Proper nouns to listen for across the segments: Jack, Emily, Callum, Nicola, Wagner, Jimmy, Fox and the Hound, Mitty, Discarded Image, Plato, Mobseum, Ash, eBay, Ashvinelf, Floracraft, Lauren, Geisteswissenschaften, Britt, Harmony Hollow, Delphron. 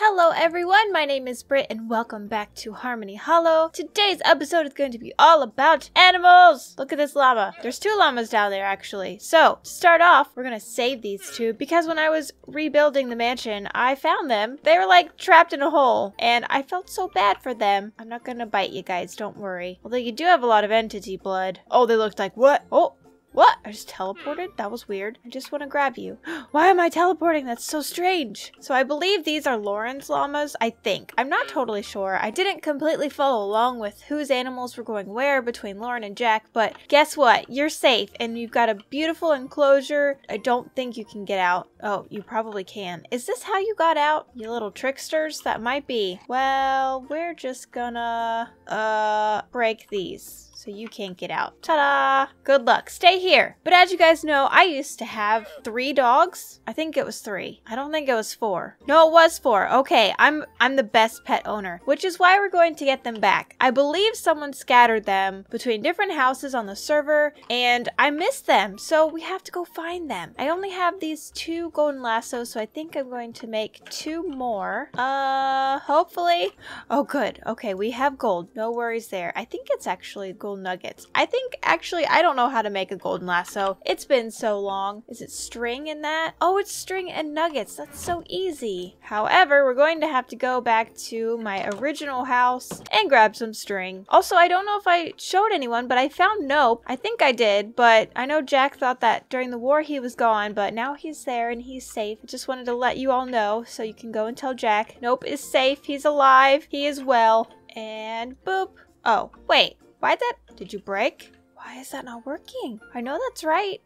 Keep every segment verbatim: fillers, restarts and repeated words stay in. Hello everyone, my name is Britt and welcome back to Harmony Hollow. Today's episode is going to be all about animals! Look at this llama. There's two llamas down there actually. So, to start off, we're gonna save these two because when I was rebuilding the mansion, I found them. They were like trapped in a hole and I felt so bad for them. I'm not gonna bite you guys, don't worry. Although you do have a lot of entity blood. Oh, they looked like what? Oh! What? I just teleported? That was weird. I just want to grab you. Why am I teleporting? That's so strange. So I believe these are Lauren's llamas, I think. I'm not totally sure. I didn't completely follow along with whose animals were going where between Lauren and Jack, but guess what? You're safe and you've got a beautiful enclosure. I don't think you can get out. Oh, you probably can. Is this how you got out? You little tricksters? That might be. Well, we're just gonna, uh, break these. So you can't get out. Ta-da! Good luck. Stay here. But as you guys know, I used to have three dogs. I think it was three. I don't think it was four. No, it was four. Okay, I'm I'm the best pet owner, which is why we're going to get them back. I believe someone scattered them between different houses on the server, and I missed them, so we have to go find them. I only have these two golden lassos, so I think I'm going to make two more. Uh, hopefully. Oh, good. Okay, we have gold. No worries there. I think it's actually gold. Nuggets. I think actually I don't know how to make a golden lasso. It's been so long. Is it string in that? Oh, it's string and nuggets. That's so easy. However, we're going to have to go back to my original house and grab some string. Also, I don't know if I showed anyone, but I found Nope. I think I did, but I know Jack thought that during the war he was gone, but now he's there and he's safe. I just wanted to let you all know so you can go and tell Jack Nope is safe. He's alive. He is well. And boop. Oh, wait. Why that? Did you break? Why is that not working? I know that's right.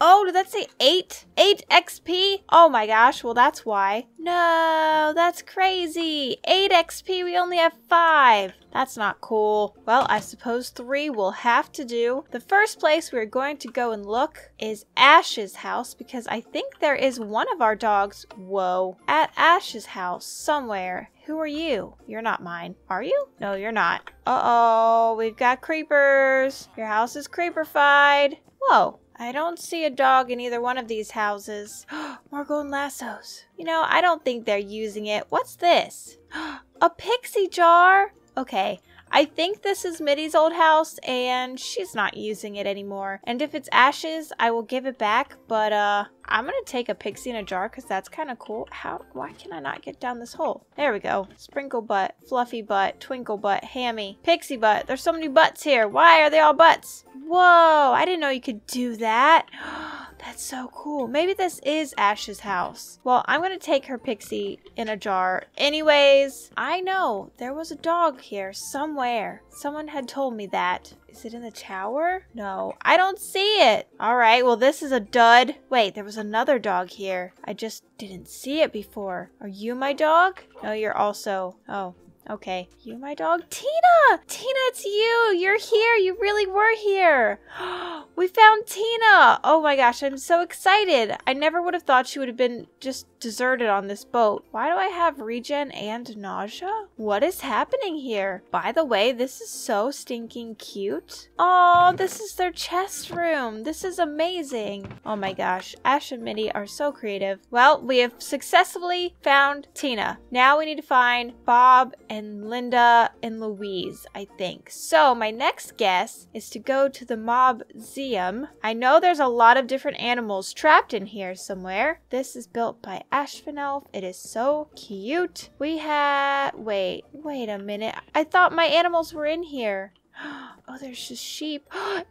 Oh, did that say eight? Eight X P? Oh my gosh, well that's why. No, that's crazy. Eight X P, we only have five. That's not cool. Well, I suppose three will have to do. The first place we're going to go and look is Ash's house because I think there is one of our dogs, whoa, at Ash's house somewhere. Who are you? You're not mine. Are you? No, you're not. Uh-oh, we've got creepers. Your house is creeperfied. Whoa. I don't see a dog in either one of these houses. More golden lassos. You know, I don't think they're using it. What's this? A pixie jar? Okay. I think this is Mitty's old house, and she's not using it anymore. And if it's Ash's, I will give it back, but, uh, I'm gonna take a pixie in a jar, because that's kind of cool. How, why can I not get down this hole? There we go. Sprinkle butt, fluffy butt, twinkle butt, hammy, pixie butt. There's so many butts here. Why are they all butts? Whoa, I didn't know you could do that. That's so cool. Maybe this is Ash's house. Well, I'm gonna take her pixie in a jar. Anyways, I know there was a dog here somewhere. Where? Someone had told me that. Is it in the tower? No, I don't see it. All right, well, this is a dud. Wait, there was another dog here. I just didn't see it before. Are you my dog? No, you're also... Oh, okay. You my dog? Tina! Tina, it's you! You're here! You really were here! We found Tina! Oh my gosh, I'm so excited! I never would have thought she would have been just deserted on this boat. Why do I have regen and nausea? What is happening here? By the way, this is so stinking cute. Oh, this is their chest room. This is amazing. Oh my gosh, Ash and Mitty are so creative. Well, we have successfully found Tina. Now we need to find Bob and Linda and Louise, I think. So my next guess is to go to the mobseum. I know there's a lot of different animals trapped in here somewhere. This is built by Ashvinelf. It is so cute. We had... Wait, wait a minute. I thought my animals were in here. Oh, there's just sheep.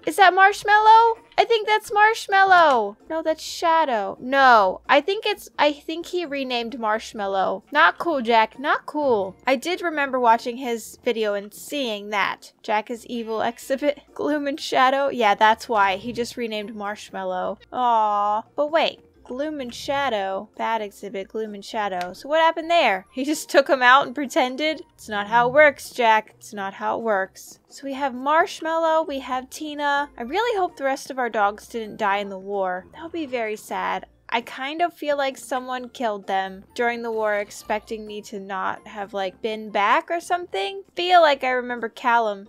Is that Marshmallow? I think that's Marshmallow. No, that's Shadow. No, I think it's... I think he renamed Marshmallow. Not cool, Jack. Not cool. I did remember watching his video and seeing that. Jack is evil exhibit. Gloom and Shadow. Yeah, that's why. He just renamed Marshmallow. Aww. But wait. Gloom and Shadow. Bad exhibit, Gloom and Shadow. So what happened there? He just took him out and pretended? It's not how it works, Jack. It's not how it works. So we have Marshmallow, we have Tina. I really hope the rest of our dogs didn't die in the war. That would be very sad. I kind of feel like someone killed them during the war expecting me to not have like been back or something. Feel like I remember Callum.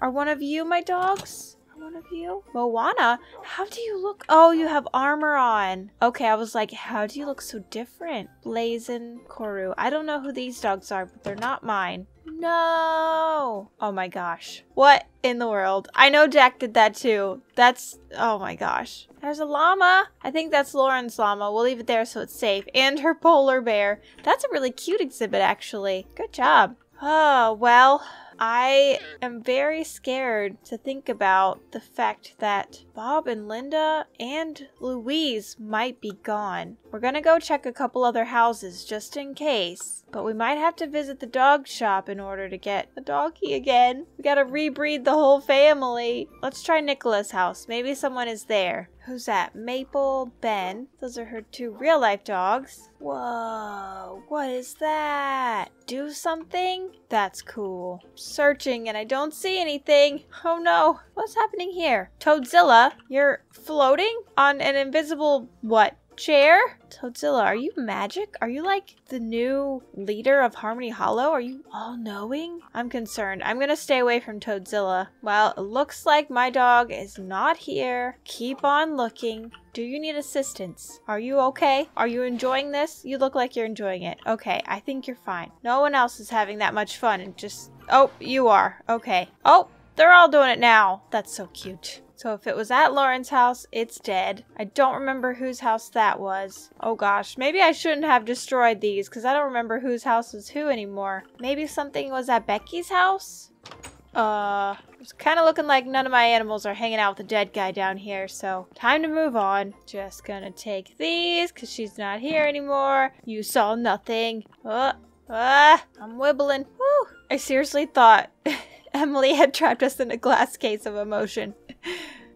Are one of you my dogs? one of you? Moana? How do you look? Oh, you have armor on. Okay, I was like, how do you look so different? Blazin, Koru. I don't know who these dogs are, but they're not mine. No. Oh my gosh. What in the world? I know Jack did that too. That's, oh my gosh. There's a llama. I think that's Lauren's llama. We'll leave it there so it's safe. And her polar bear. That's a really cute exhibit, actually. Good job. Oh, well, I am very scared to think about the fact that Bob and Linda and Louise might be gone. We're gonna go check a couple other houses just in case, but we might have to visit the dog shop in order to get the doggy again. We gotta rebreed the whole family. Let's try Nicola's house. Maybe someone is there. Who's that? Maple, Ben. Those are her two real-life dogs. Whoa, what is that? Do something? That's cool. Searching and I don't see anything. Oh no, what's happening here? Toadzilla, you're floating on an invisible, what, chair? Toadzilla, are you magic? Are you like the new leader of Harmony Hollow? Are you all-knowing? I'm concerned. I'm gonna stay away from Toadzilla. Well, it looks like my dog is not here. Keep on looking. Do you need assistance? Are you okay? Are you enjoying this? You look like you're enjoying it. Okay, I think you're fine. No one else is having that much fun and just... Oh, you are. Okay. Oh, they're all doing it now. That's so cute. So if it was at Lauren's house, it's dead. I don't remember whose house that was. Oh gosh, maybe I shouldn't have destroyed these because I don't remember whose house was who anymore. Maybe something was at Becky's house? Uh, it's kind of looking like none of my animals are hanging out with the dead guy down here, so time to move on. Just gonna take these because she's not here anymore. You saw nothing. Uh, uh, I'm wibbling. Whew. I seriously thought Emily had trapped us in a glass case of emotion.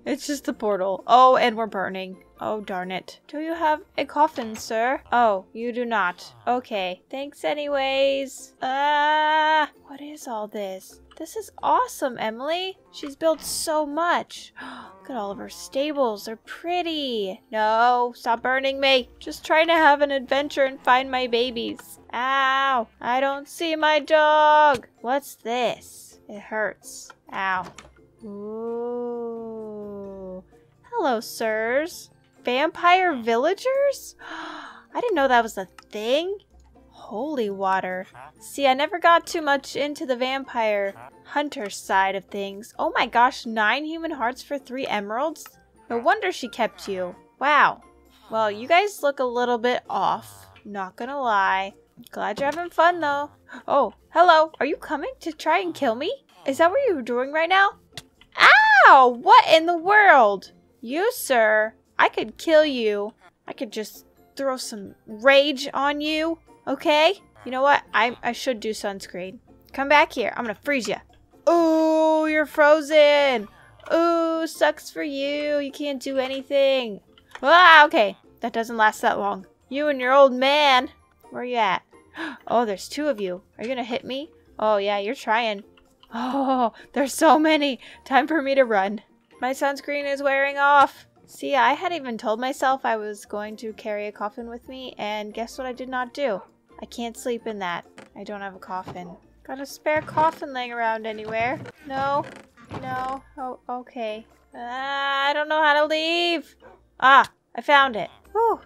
It's just the portal. Oh, and we're burning. Oh, darn it. Do you have a coffin, sir? Oh, you do not. Okay. Thanks anyways. Ah, what is all this? This is awesome, Emily. She's built so much. Look at all of her stables. They're pretty. No, stop burning me. Just trying to have an adventure and find my babies. Ow. I don't see my dog. What's this? It hurts. Ow. Ooh. Hello, sirs. Vampire villagers? I didn't know that was a thing. Holy water. See, I never got too much into the vampire hunter side of things. Oh my gosh, nine human hearts for three emeralds? No wonder she kept you. Wow. Well, you guys look a little bit off. Not gonna lie. Glad you're having fun though. Oh, hello. Are you coming to try and kill me? Is that what you're doing right now? Ow! What in the world? You, sir. I could kill you. I could just throw some rage on you. Okay, you know what? I, I should do sunscreen. Come back here. I'm gonna freeze you. Ooh, you're frozen. Ooh, sucks for you. You can't do anything. Ah, okay. That doesn't last that long. You and your old man. Where are you at? Oh, there's two of you. Are you gonna hit me? Oh, yeah, you're trying. Oh, there's so many. Time for me to run. My sunscreen is wearing off. See, I had even told myself I was going to carry a coffin with me, and guess what I did not do? I can't sleep in that. I don't have a coffin. Got a spare coffin laying around anywhere? No. No. Oh, okay. Ah, I don't know how to leave. Ah, I found it. Whew.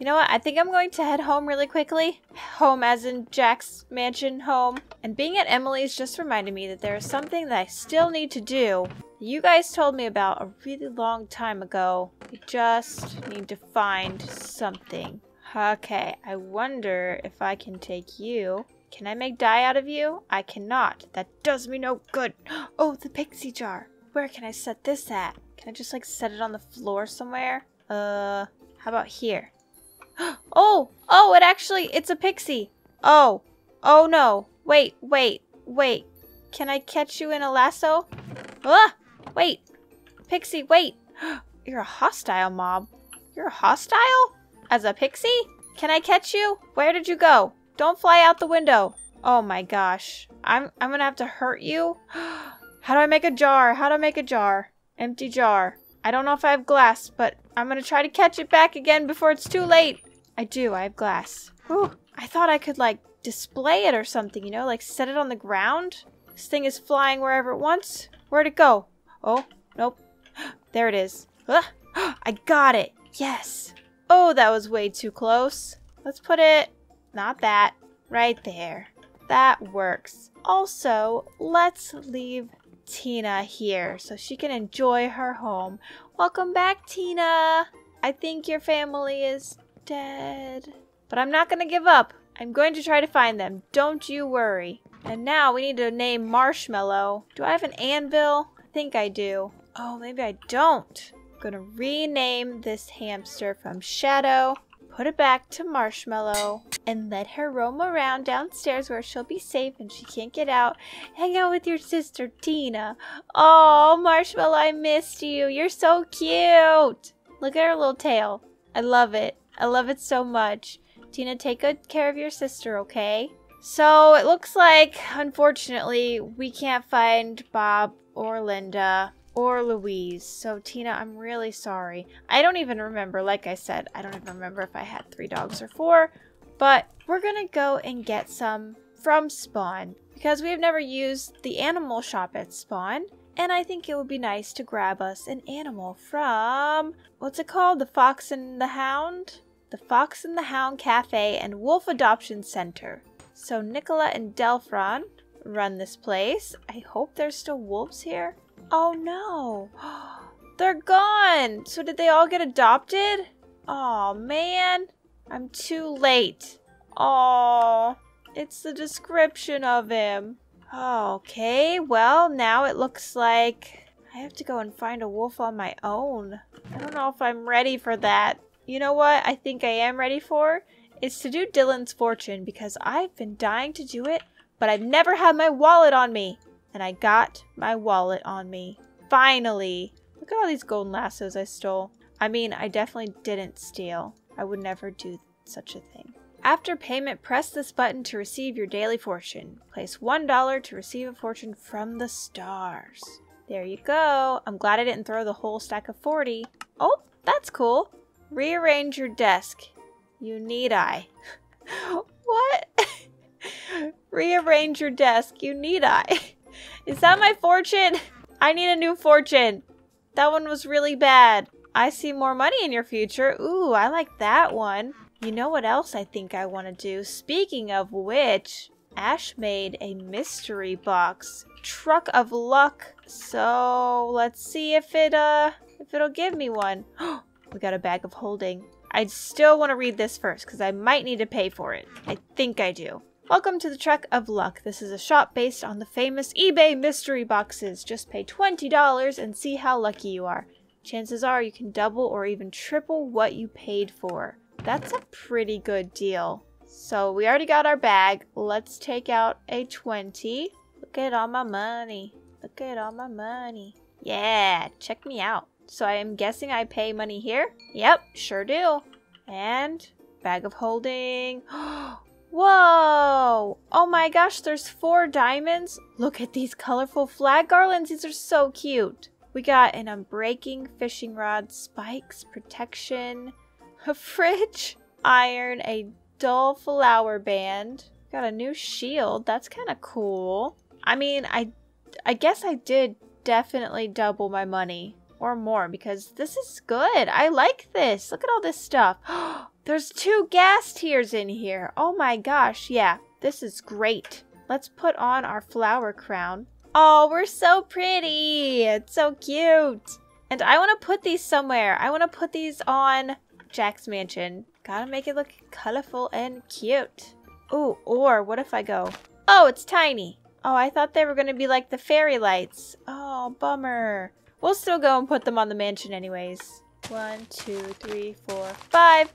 You know what? I think I'm going to head home really quickly. Home as in Jack's mansion home. And being at Emily's just reminded me that there is something that I still need to do. You guys told me about a really long time ago. I just need to find something. Okay, I wonder if I can take you. Can I make dye out of you? I cannot. That does me no good. Oh, the pixie jar. Where can I set this at? Can I just like set it on the floor somewhere? Uh, how about here? Oh, oh, it actually, it's a pixie. Oh, oh no. Wait, wait, wait. Can I catch you in a lasso? Ah! Wait, pixie, wait. You're a hostile mob. You're hostile? As a pixie? Can I catch you? Where did you go? Don't fly out the window. Oh my gosh. I'm, I'm gonna have to hurt you. How do I make a jar? How do I make a jar? Empty jar. I don't know if I have glass, but I'm gonna try to catch it back again before it's too late. I do, I have glass. Whew. I thought I could like display it or something, you know, like set it on the ground. This thing is flying wherever it wants. Where'd it go? Oh, nope. There it is. Ah, I got it. Yes. Oh, that was way too close. Let's put it, not that, right there. That works. Also, let's leave Tina here so she can enjoy her home. Welcome back, Tina. I think your family is dead. But I'm not gonna give up. I'm going to try to find them. Don't you worry. And now we need to name Marshmallow. Do I have an anvil? I think I do. Oh, maybe I don't. I'm gonna rename this hamster from Shadow, put it back to Marshmallow, and let her roam around downstairs where she'll be safe and she can't get out. Hang out with your sister, Tina. Oh, Marshmallow, I missed you. You're so cute. Look at her little tail. I love it. I love it so much. Tina, take good care of your sister, okay? So it looks like, unfortunately, we can't find Bob or Linda or Louise. So Tina, I'm really sorry. I don't even remember, like I said, I don't even remember if I had three dogs or four, but we're gonna go and get some from Spawn because we've never used the animal shop at Spawn. And I think it would be nice to grab us an animal from, what's it called? The Fox and the Hound? The Fox and the Hound Cafe and Wolf Adoption Center. So Nicola and Delphron run this place. I hope there's still wolves here. Oh no, they're gone. So did they all get adopted? Oh man, I'm too late. Oh, it's the description of him. Okay, well now it looks like I have to go and find a wolf on my own. I don't know if I'm ready for that. You know what I think I am ready for? It's to do Dylan's fortune because I've been dying to do it, but I've never had my wallet on me. And I got my wallet on me. Finally. Look at all these golden lassos I stole. I mean, I definitely didn't steal. I would never do such a thing. After payment, press this button to receive your daily fortune. Place one dollar to receive a fortune from the stars. There you go. I'm glad I didn't throw the whole stack of forty. Oh, that's cool. Rearrange your desk. You need I. What? Rearrange your desk. You need I. Is that my fortune? I need a new fortune. That one was really bad. I see more money in your future. Ooh, I like that one. You know what else I think I want to do? Speaking of which, Ash made a mystery box. Truck of luck. So let's see if it, uh, if it'll give me one. We got a bag of holding. I still want to read this first because I might need to pay for it. I think I do. Welcome to the Truck of Luck. This is a shop based on the famous eBay mystery boxes. Just pay twenty dollars and see how lucky you are. Chances are you can double or even triple what you paid for. That's a pretty good deal. So we already got our bag. Let's take out a twenty. Look at all my money. Look at all my money. Yeah, check me out. So I am guessing I pay money here? Yep, sure do. And bag of holding. Whoa! Oh my gosh, there's four diamonds. Look at these colorful flag garlands. These are so cute. We got an unbreaking fishing rod, spikes, protection, a fridge, iron, a dull flower band. Got a new shield. That's kind of cool. I mean, I, I guess I did definitely double my money or more because this is good. I like this. Look at all this stuff. There's two gas tiers in here. Oh my gosh, yeah, this is great. Let's put on our flower crown. Oh, we're so pretty. It's so cute. And I want to put these somewhere. I want to put these on Jack's mansion. Gotta make it look colorful and cute. Oh, or what if I go? Oh, it's tiny. Oh, I thought they were going to be like the fairy lights. Oh, bummer. We'll still go and put them on the mansion anyways. One, two, three, four, five.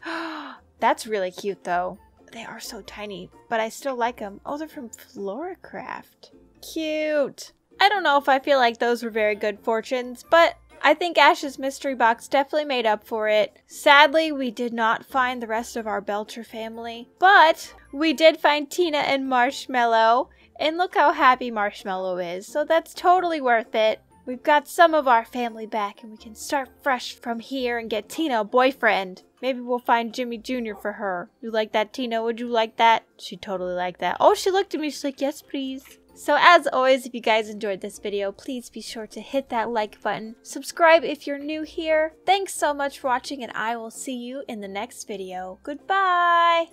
That's really cute though. They are so tiny, but I still like them. Oh, they're from Floracraft. Cute. I don't know if I feel like those were very good fortunes, but I think Ash's mystery box definitely made up for it. Sadly, we did not find the rest of our Belcher family, but we did find Tina and Marshmallow, and look how happy Marshmallow is. So that's totally worth it. We've got some of our family back and we can start fresh from here and get Tina a boyfriend. Maybe we'll find Jimmy Junior for her. You like that, Tina? Would you like that? She totally liked that. Oh, she looked at me. She's like, yes, please. So as always, if you guys enjoyed this video, please be sure to hit that like button, subscribe if you're new here. Thanks so much for watching, and I will see you in the next video. Goodbye!